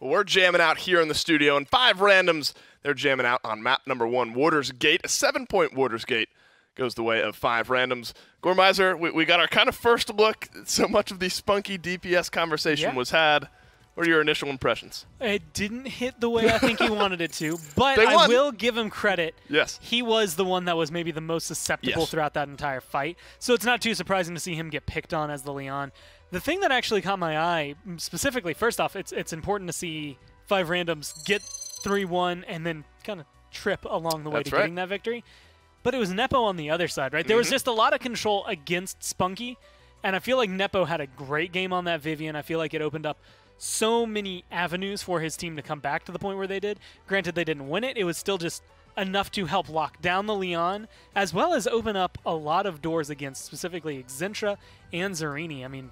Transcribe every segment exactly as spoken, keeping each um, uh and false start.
We're jamming out here in the studio, and Five Randoms, they're jamming out on map number one, Warders Gate. A seven-point Warders Gate goes the way of Five Randoms. Gormizer, we, we got our kind of first look. So much of the Spunky D P S conversation yeah. was had. What are your initial impressions? It didn't hit the way I think he wanted it to, but I will give him credit. Yes. He was the one that was maybe the most susceptible yes. throughout that entire fight, so it's not too surprising to see him get picked on as the Leon. The thing that actually caught my eye, specifically, first off, it's it's important to see Five Randoms get three one and then kind of trip along the way That's to right. getting that victory. But it was Nepo on the other side, right? There mm-hmm. was just a lot of control against Spunky, and I feel like Nepo had a great game on that Vivian. I feel like it opened up so many avenues for his team to come back to the point where they did. Granted, they didn't win it. It was still just enough to help lock down the Leon, as well as open up a lot of doors against specifically Exentra and Zarini. I mean,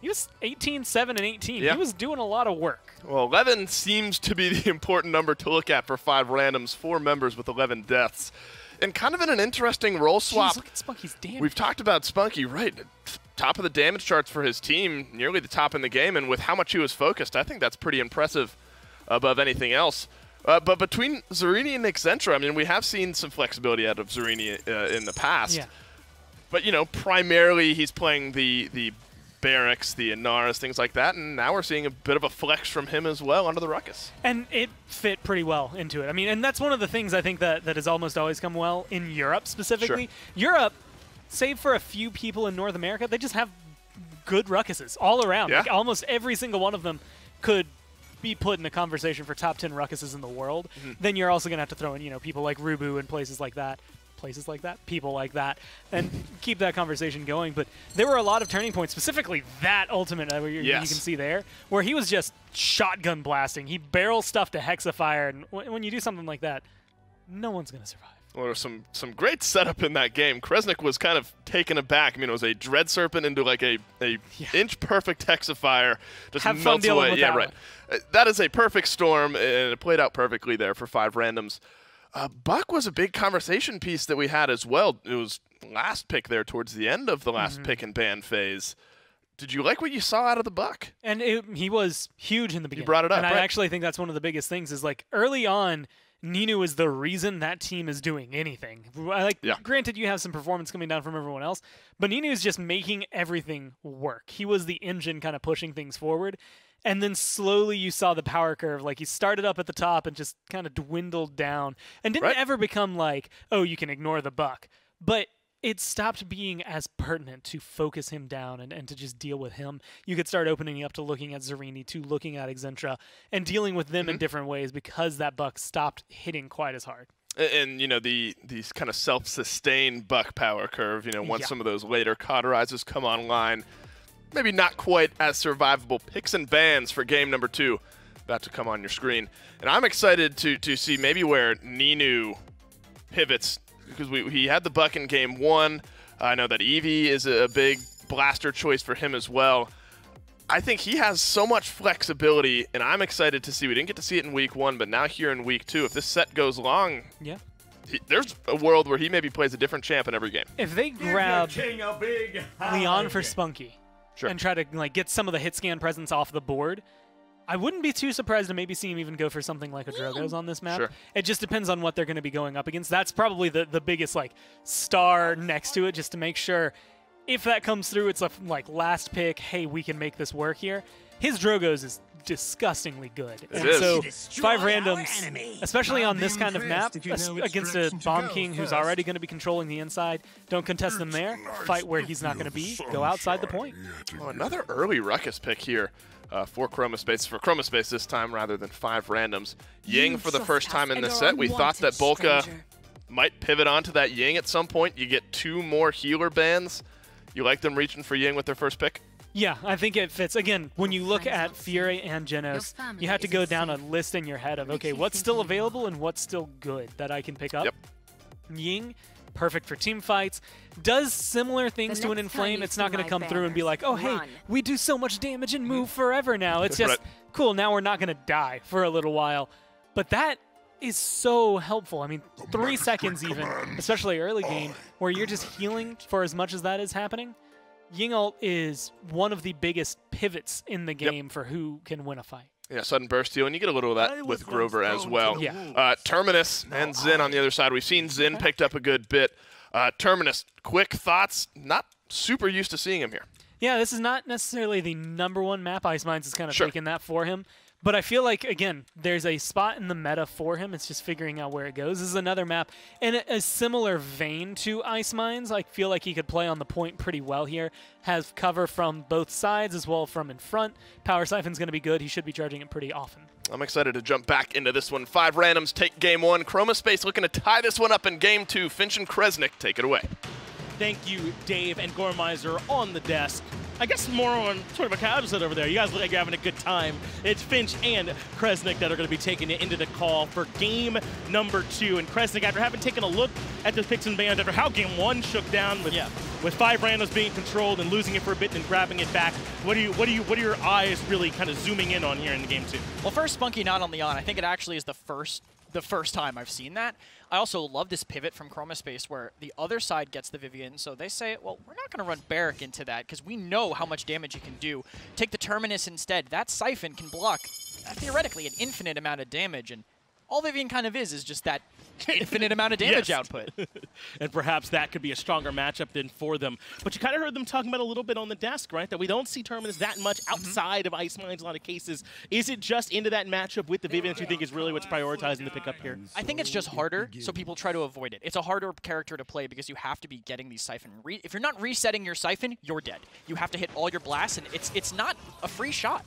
he was eighteen, seven, and eighteen. Yeah. He was doing a lot of work. Well, eleven seems to be the important number to look at for Five Randoms. Four members with eleven deaths. And kind of in an interesting role swap. Jeez, look at Spunky's damage. We've talked about Spunky, right? Top of the damage charts for his team, nearly the top in the game, and with how much he was focused, I think that's pretty impressive above anything else. Uh, but between Zarini and Exentra, I mean, we have seen some flexibility out of Zarini uh, in the past. Yeah. But, you know, primarily he's playing the, the Barracks, the Inaris, things like that, and now we're seeing a bit of a flex from him as well under the Ruckus. And it fit pretty well into it. I mean, and that's one of the things I think that, that has almost always come well in Europe specifically. Sure. Europe, save for a few people in North America, they just have good Ruckuses all around. Yeah. Like almost every single one of them could be put in a conversation for top ten Ruckuses in the world. Mm-hmm. Then you're also going to have to throw in, you know, people like Rubu and places like that. Places like that, people like that, and keep that conversation going. But there were a lot of turning points, specifically that ultimate uh, where yes. you can see there, where he was just shotgun blasting. He barrel stuffed a hexafire, and w when you do something like that, no one's going to survive. Well, there was some, some great setup in that game. Kresnik was kind of taken aback. I mean, it was a Dread Serpent into like a, a yeah. inch-perfect hexafire. Just Have fun dealing away. with yeah, that right. one. That is a perfect storm, and it played out perfectly there for Five Randoms. Uh, Buck was a big conversation piece that we had as well. It was last pick there towards the end of the last mm-hmm. pick and ban phase. Did you like what you saw out of the Buck? And it, he was huge in the beginning. You brought it up, And right? I actually think that's one of the biggest things is like early on, Ninu is the reason that team is doing anything. Like, yeah. Granted, you have some performance coming down from everyone else, but Ninu is just making everything work. He was the engine kind of pushing things forward. And then slowly you saw the power curve. Like, he started up at the top and just kind of dwindled down. And didn't right. ever become like, oh, you can ignore the Buck. But it stopped being as pertinent to focus him down and, and to just deal with him. You could start opening up to looking at Zarini, to looking at Exentra, and dealing with them mm-hmm. in different ways because that Buck stopped hitting quite as hard. And, and you know, the, the kind of self-sustained Buck power curve, you know, once yeah. some of those later cauterizers come online, maybe not quite as survivable. Picks and bans for game number two about to come on your screen. And I'm excited to, to see maybe where Ninu pivots because we, he had the Buck in game one. I know that Eevee is a big blaster choice for him as well. I think he has so much flexibility, and I'm excited to see. We didn't get to see it in week one, but now here in week two, if this set goes long, yeah, he, there's a world where he maybe plays a different champ in every game. If they grab Leon for Spunky sure. and try to like get some of the hit scan presence off the board, I wouldn't be too surprised to maybe see him even go for something like a Drogoz on this map. Sure. It just depends on what they're going to be going up against. That's probably the, the biggest like star next to it, just to make sure if that comes through, it's a like last pick, hey, we can make this work here. His Drogoz is disgustingly good. It and is. So Five Randoms, especially on this kind of map, against a Bomb King who's already going to be controlling the inside, don't contest him there. Fight where he's not going to be. Go outside the point. Oh, another early Ruckus pick here uh, for Chroma Space. For Chroma Space this time rather than Five Randoms. Ying for the first time in the set. We thought that Bolka might pivot onto that Ying at some point. You get two more healer bans. You like them reaching for Ying with their first pick? Yeah, I think it fits. Again, when you look at Fiore and Genos, you have to go down a list in your head of, okay, what's still available and what's still good that I can pick up? Yep. Ying, perfect for team fights. Does similar things to an Inflame. It's not going to come through and be like, oh, hey, we do so much damage and move forever now. It's just, cool, now we're not going to die for a little while. But that is so helpful. I mean, three seconds even, especially early game, where you're just healing for as much as that is happening. Ying ult is one of the biggest pivots in the game yep. for who can win a fight. you know, sudden burst deal, and you get a little of that with Grover as well. Yeah. Uh, Terminus and Zhin on the other side. We've seen Zhin picked up a good bit. Uh, Terminus, quick thoughts. Not super used to seeing him here. Yeah, this is not necessarily the number one map. Ice Mines is kind of sure. taking that for him. But I feel like, again, there's a spot in the meta for him. It's just figuring out where it goes. This is another map in a, a similar vein to Ice Mines. I feel like he could play on the point pretty well here. Has cover from both sides as well from in front. Power Siphon's going to be good. He should be charging it pretty often. I'm excited to jump back into this one. Five randoms take game one. Chroma Space looking to tie this one up in game two. Finch and Kresnik take it away. Thank you, Dave and Gormizer on the desk. I guess more on sort of a cabset over there. You guys look like you're having a good time. It's Finch and Kresnik that are going to be taking it into the call for game number two. And Kresnik, after having taken a look at the picks and bans, after how game one shook down with yeah. with five randoms being controlled and losing it for a bit and then grabbing it back, what do you what do you what are your eyes really kind of zooming in on here in game two? Well, first, Spunky not only on. I think it actually is the first. The first time I've seen that. I also love this pivot from Chroma Space where the other side gets the Vivian, so they say, well, we're not going to run Barrack into that because we know how much damage you can do. Take the Terminus instead. That Siphon can block, uh, theoretically, an infinite amount of damage, and all Vivian kind of is is just that infinite amount of damage yes. output. And perhaps that could be a stronger matchup than for them. But you kind of heard them talking about a little bit on the desk, right? That we don't see Terminus that much outside mm-hmm. of Ice Mines in a lot of cases. Is it just into that matchup with the Vivian that you think is really what's prioritizing the pickup here? I think it's just harder, so people try to avoid it. It's a harder character to play because you have to be getting these Siphon. Re if you're not resetting your Siphon, you're dead. You have to hit all your blasts, and it's it's not a free shot.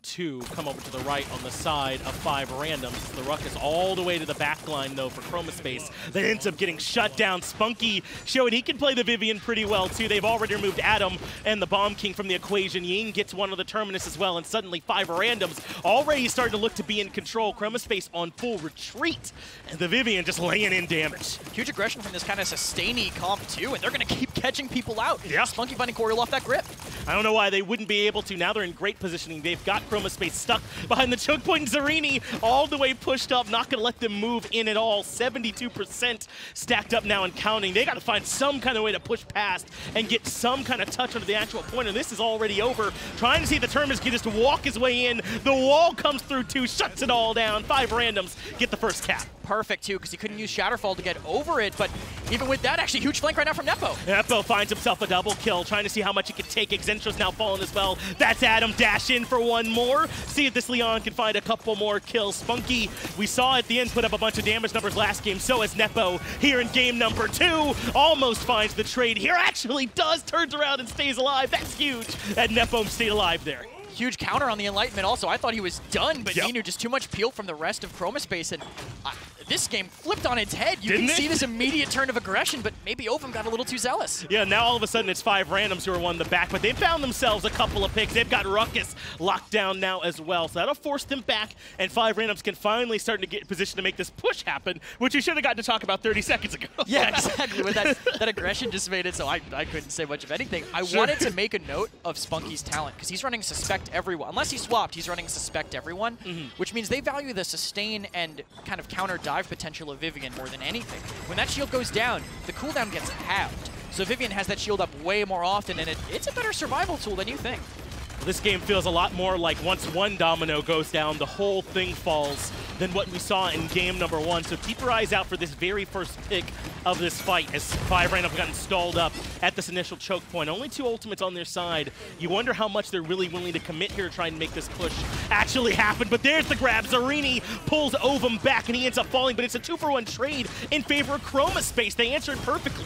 Two come over to the right on the side of five randoms. The Ruckus all the way to the back line, though, for Chroma Space. That ends up getting shut down. Spunky showing he can play the Vivian pretty well, too. They've already removed Adam and the Bomb King from the equation. Ying gets one of the Terminus as well, and suddenly five randoms already starting to look to be in control. Chroma Space on full retreat, and the Vivian just laying in damage. Huge aggression from this kind of sustainy comp, too, and they're going to keep catching people out. Yeah. Spunky finding Coriel off that grip. I don't know why they wouldn't be able to. Now they're in great positioning. They've got Chroma Space stuck behind the choke point. Zarini all the way pushed up, not going to let them move in at all. seventy-two percent stacked up now and counting. They got to find some kind of way to push past and get some kind of touch under the actual pointer. This is already over. Trying to see the Terminus just walk his way in. The wall comes through too, shuts it all down. Five randoms get the first tap. Perfect, too, because he couldn't use Shatterfall to get over it, but even with that, actually, huge flank right now from Nepo. Nepo finds himself a double kill, trying to see how much he can take. Exentra's now fallen as well. That's Adam. Dash in for one more. See if this Leon can find a couple more kills. Spunky, we saw at the end, put up a bunch of damage numbers last game, so is Nepo here in game number two. Almost finds the trade here. Actually does, turns around and stays alive. That's huge. And Nepo stayed alive there. Huge counter on the Enlightenment also. I thought he was done, but yep. Ninu just too much peel from the rest of Chroma Space, and uh, this game flipped on its head. You Didn't can it? see this immediate turn of aggression, but maybe Ovum got a little too zealous. Yeah, now all of a sudden it's five randoms who are one in the back, but they found themselves a couple of picks. They've got Ruckus locked down now as well, so that'll force them back, and five randoms can finally start to get in position to make this push happen, which you should have gotten to talk about thirty seconds ago. Yeah, exactly. With that, that aggression just made it so I, I couldn't say much of anything. I sure. wanted to make a note of Spunky's talent, because he's running Suspect Everyone. Unless he swapped, he's running Suspect Everyone, mm-hmm. which means they value the sustain and kind of counter dive potential of Vivian more than anything. When that shield goes down, the cooldown gets halved. So Vivian has that shield up way more often, and it, it's a better survival tool than you think. Well, this game feels a lot more like once one domino goes down, the whole thing falls than what we saw in game number one. So keep your eyes out for this very first pick of this fight as five randoms got stalled up at this initial choke point. Only two ultimates on their side. You wonder how much they're really willing to commit here trying to make this push actually happen. But there's the grab. Zarini pulls Ovum back and he ends up falling, but it's a two for one trade in favor of Chroma Space. They answered perfectly.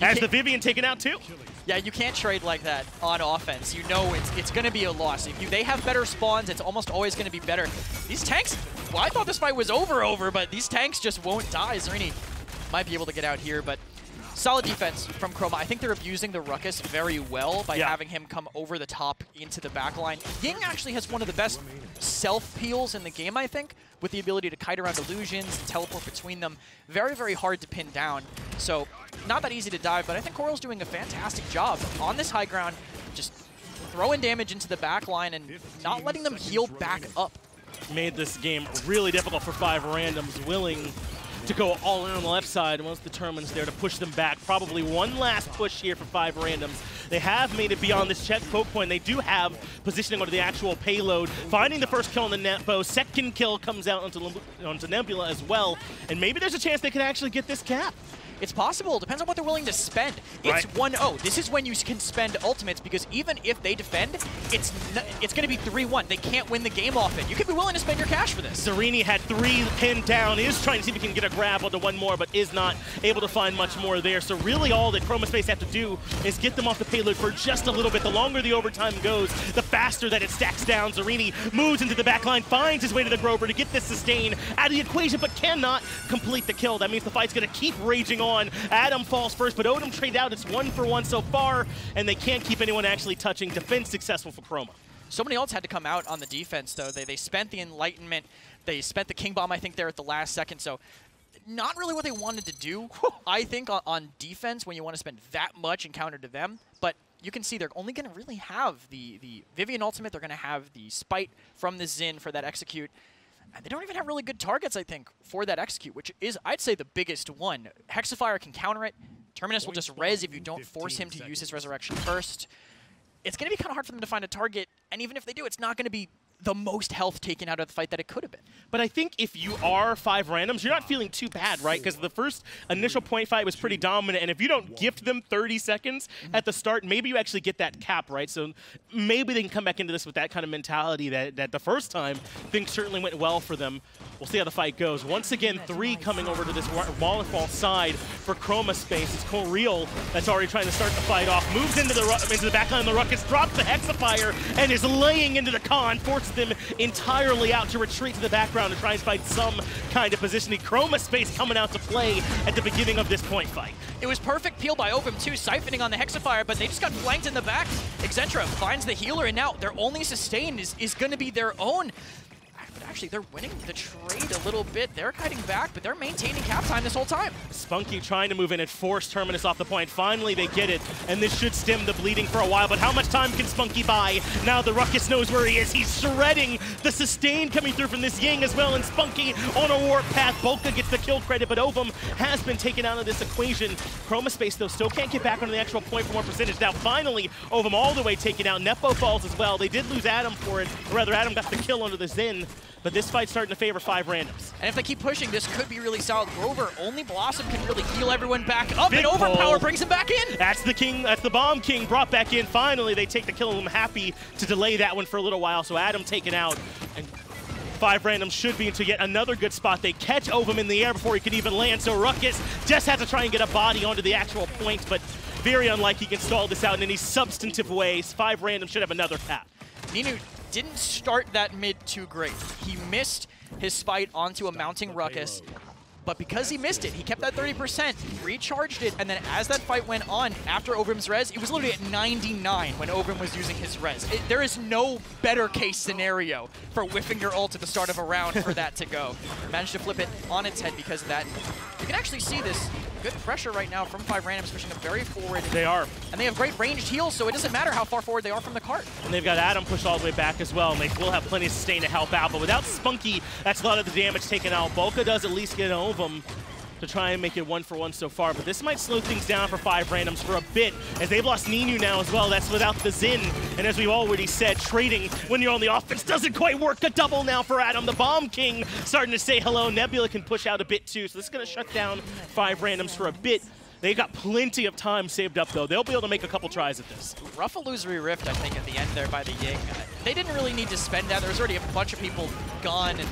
As the Vivian taken out too. Yeah, you can't trade like that on offense. You know it's it's going to be a loss. If you, they have better spawns, it's almost always going to be better. These tanks, well, I thought this fight was over, over, but these tanks just won't die. Zarini might be able to get out here, but solid defense from Chroma. I think they're abusing the Ruckus very well by yeah. having him come over the top into the back line. Ying actually has one of the best self-peels in the game, I think, with the ability to kite around illusions, teleport between them. Very, very hard to pin down. So not that easy to dive, but I think Coriel's doing a fantastic job on this high ground, just throwing damage into the back line and not letting them heal back up. Made this game really difficult for five randoms, willing to go all in on the left side and once the Terminus there to push them back. Probably one last push here for five randoms. They have made it beyond this check poke point. They do have positioning onto the actual payload. Finding the first kill on the Nepo. Second kill comes out onto, onto Nebula as well. And maybe there's a chance they can actually get this cap. It's possible. It depends on what they're willing to spend. It's one oh. Right. This is when you can spend ultimates, because even if they defend, it's n it's going to be three one. They can't win the game off it. You could be willing to spend your cash for this. Zarini had three pinned down. Is trying to see if he can get a grab onto one more, but is not able to find much more there. So really all that Chroma Space have to do is get them off the payload for just a little bit. The longer the overtime goes, the faster that it stacks down. Zarini moves into the backline, finds his way to the Grover to get this sustain out of the equation, but cannot complete the kill. That means the fight's going to keep raging on. On. Adam falls first, but Odom trade out. It's one for one so far, and they can't keep anyone actually touching. Defense successful for Chroma. Somebody else had to come out on the defense, though. They, they spent the Enlightenment. They spent the King Bomb, I think, there at the last second. So not really what they wanted to do, I think, on, on defense when you want to spend that much and counter to them. But you can see they're only going to really have the, the Vivian ultimate. They're going to have the Spite from the Zhin for that execute. And they don't even have really good targets, I think, for that execute, which is, I'd say, the biggest one. Hexafire can counter it. Terminus will just res if you don't force him to use his resurrection first. It's going to be kind of hard for them to find a target, and even if they do, it's not going to be the most health taken out of the fight that it could have been. But I think if you are five randoms, you're not feeling too bad, right? Because the first initial point fight was pretty dominant, and if you don't gift them thirty seconds at the start, maybe you actually get that cap, right? So maybe they can come back into this with that kind of mentality that, that the first time things certainly went well for them. We'll see how the fight goes. Once again, three coming over to this waterfall side for Chroma Space. It's Coriel that's already trying to start the fight off. Moves into the, into the backline of the Ruckus, drops the Hexafire, and is laying into the Khan, forces them entirely out to retreat to the background and try and find some kind of positioning. Chroma Space coming out to play at the beginning of this point fight. It was perfect peel by Ovum too, siphoning on the Hexafire, but they just got flanked in the back. Exentra finds the healer, and now their only sustain is, is going to be their own. But actually, they're winning the trade a little bit. They're cutting back, but they're maintaining cap time this whole time. Spunky trying to move in and force Terminus off the point. Finally, they get it, and this should stem the bleeding for a while. But how much time can Spunky buy? Now the Ruckus knows where he is. He's shredding the sustain coming through from this Ying as well, and Spunky on a warp path. Bolka gets the kill credit, but Ovum has been taken out of this equation. Chroma Space, though, still can't get back onto the actual point for more percentage. Now, finally, Ovum all the way taken out. Nepo falls as well. They did lose Adam for it, or rather, Adam got the kill under the Zhin. But this fight's starting to favor five randoms. And if they keep pushing, this could be really solid. Grover, only Blossom can really heal everyone back up, Big and Overpower pull. Brings him back in. That's the King, that's the Bomb King brought back in. Finally, they take the kill, and I'm happy to delay that one for a little while. So Adam taken out. And five randoms should be into yet another good spot. They catch Ovum in the air before he can even land. So Ruckus just has to try and get a body onto the actual point, but very unlikely he can stall this out in any substantive ways. Five randoms should have another cap. Ninu didn't start that mid too great. He missed his Spite onto a mounting Ruckus, but because he missed it, he kept that thirty percent, recharged it, and then as that fight went on, after Ovum's res, it was literally at ninety-nine when Ovum was using his res. It, there is no better case scenario for whiffing your ult at the start of a round for that to go. Managed to flip it on its head because of that. You can actually see this good pressure right now from five randoms, pushing them very forward. They are. And they have great ranged heals, so it doesn't matter how far forward they are from the cart. And they've got Adam pushed all the way back as well, and they will have plenty of sustain to help out. But without Spunky, that's a lot of the damage taken out. Bolka does at least get an Ovum to try and make it one for one so far. But this might slow things down for five randoms for a bit, as they've lost Ninu now as well. That's without the Zhin. And as we've already said, trading when you're on the offense doesn't quite work. A double now for Adam. The Bomb King starting to say hello. Nebula can push out a bit too, so this is going to shut down five randoms for a bit. They got plenty of time saved up, though. They'll be able to make a couple tries at this. Rough illusory rift, I think, at the end there by the Ying. They didn't really need to spend that. There was already a bunch of people gone, and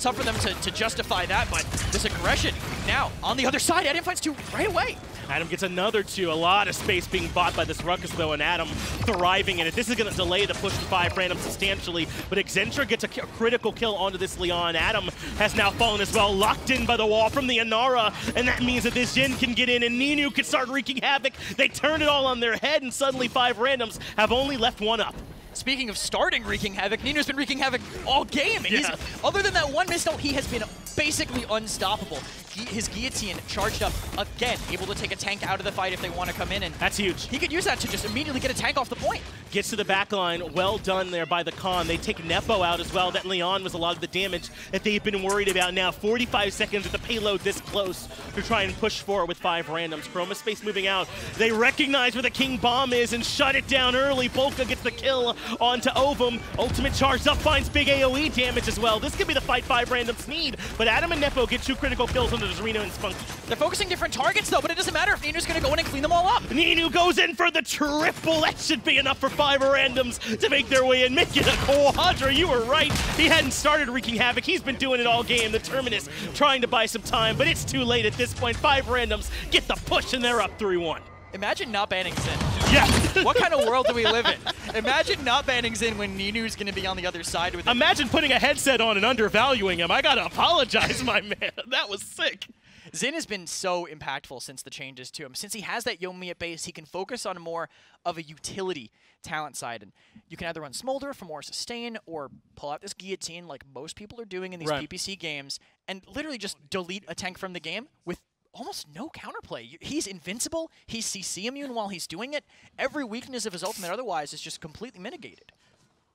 tough for them to, to justify that, but this aggression now on the other side. Adam finds two right away. Adam gets another two. A lot of space being bought by this Ruckus, though, and Adam thriving in it. This is going to delay the push to five randoms substantially, but Exentra gets a critical kill onto this Leon. Adam has now fallen as well, locked in by the wall from the Inara, and that means that this Zhin can get in, and Ninu can start wreaking havoc. They turn it all on their head, and suddenly five randoms have only left one up. Speaking of starting wreaking havoc, Ninu's been wreaking havoc all game. Yeah. He's, other than that one missed out, he has been basically unstoppable. Gu his Guillotine charged up again, able to take a tank out of the fight if they want to come in. And that's huge. He could use that to just immediately get a tank off the point. Gets to the back line. Well done there by the Khan. They take Nepo out as well. That Leon was a lot of the damage that they've been worried about now. forty-five seconds with the payload this close to try and push forward with five randoms. Chroma Space moving out. They recognize where the King Bomb is and shut it down early. Bolka gets the kill onto Ovum. Ultimate charge up, finds big AoE damage as well. This could be the fight five randoms need, but Adam and Nepo get two critical kills onto Zarini and Spunky. They're focusing different targets though, but it doesn't matter if Ninu's gonna go in and clean them all up. Ninu goes in for the triple. That should be enough for five randoms to make their way in. Make it a quadra, you were right. He hadn't started wreaking havoc. He's been doing it all game. The Terminus trying to buy some time, but it's too late at this point. Five randoms get the push and they're up three one. Imagine not banning Zhin. Yeah. What kind of world do we live in? Imagine not banning Zhin when Ninu's going to be on the other side with him. Imagine putting a headset on and undervaluing him. I got to apologize, my man. That was sick. Zhin has been so impactful since the changes to him. Since he has that Yomi at base, he can focus on more of a utility talent side. And you can either run Smolder for more sustain or pull out this Guillotine like most people are doing in these right. P P C games and literally just delete a tank from the game with almost no counterplay. He's invincible, he's C C immune while he's doing it. Every weakness of his ultimate otherwise is just completely mitigated.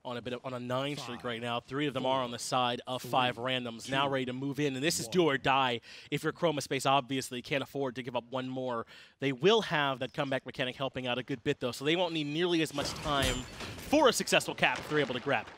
On a bit of, on a nine streak right now. Three of them are on the side of five randoms, now ready to move in. And this is do or die if your Chroma Space obviously can't afford to give up one more. They will have that comeback mechanic helping out a good bit though, so they won't need nearly as much time for a successful cap if they're able to grab it.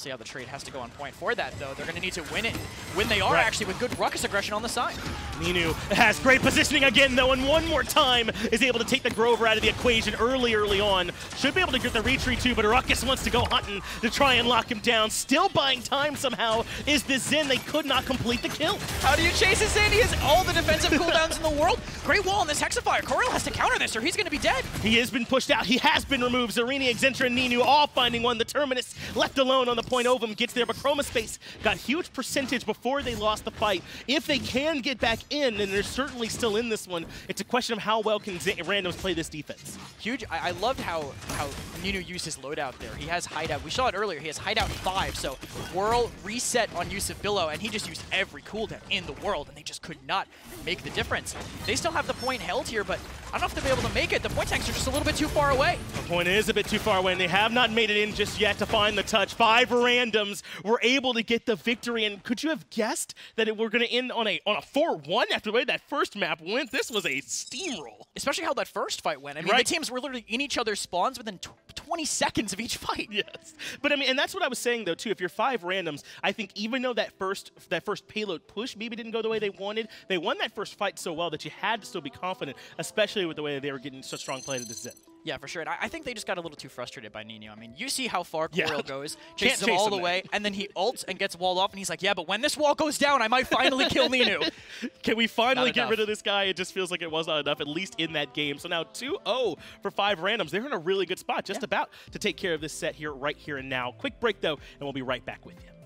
See how the trade has to go on point for that, though. They're going to need to win it when they are, right. actually, with good Ruckus aggression on the side. Ninu has great positioning again, though, and one more time is able to take the Grover out of the equation early, early on. Should be able to get the retreat, too, but Ruckus wants to go hunting to try and lock him down. Still buying time somehow is the Zhin. They could not complete the kill. How do you chase a Zhin? He has all the defensive cooldowns in the world. Great wall on this hexafire. Coriel has to counter this, or he's going to be dead. He has been pushed out. He has been removed. Zarini, Exentra, and Ninu all finding one. The Terminus left alone on the point Ovum gets there, but Chroma Space got huge percentage before they lost the fight. If they can get back in, and they're certainly still in this one, it's a question of how well can Z randoms play this defense. Huge. I, I loved how, how Ninu used his loadout there. He has hideout. We saw it earlier. He has hideout five, so whirl, reset on use of billow, and he just used every cooldown in the world, and they just could not make the difference. They still have the point held here, but I don't know if they'll be able to make it. The point tanks are just a little bit too far away. The point is a bit too far away, and they have not made it in just yet to find the touch. Five randoms were able to get the victory, and could you have guessed that it were going to end on a on a four one after the way that first map went? This was a steamroll. Especially how that first fight went. I mean, right. the teams were literally in each other's spawns within twenty seconds of each fight. Yes. But I mean, and that's what I was saying, though, too. If you're five randoms, I think even though that first that first payload push maybe didn't go the way they wanted, they won that first fight so well that you had to still be confident, especially with the way they were getting such strong play to the Zhin. Yeah, for sure. And I, I think they just got a little too frustrated by Ninu. I mean, you see how far Coriel yeah. goes, chases him all the way, and then he ults and gets walled off, and he's like, yeah, but when this wall goes down, I might finally kill Ninu. Can we finally get rid of this guy? It just feels like it was not enough, at least in that game. So now two oh for five randoms. They're in a really good spot, just yeah. about to take care of this set here, right here and now. Quick break, though, and we'll be right back with you.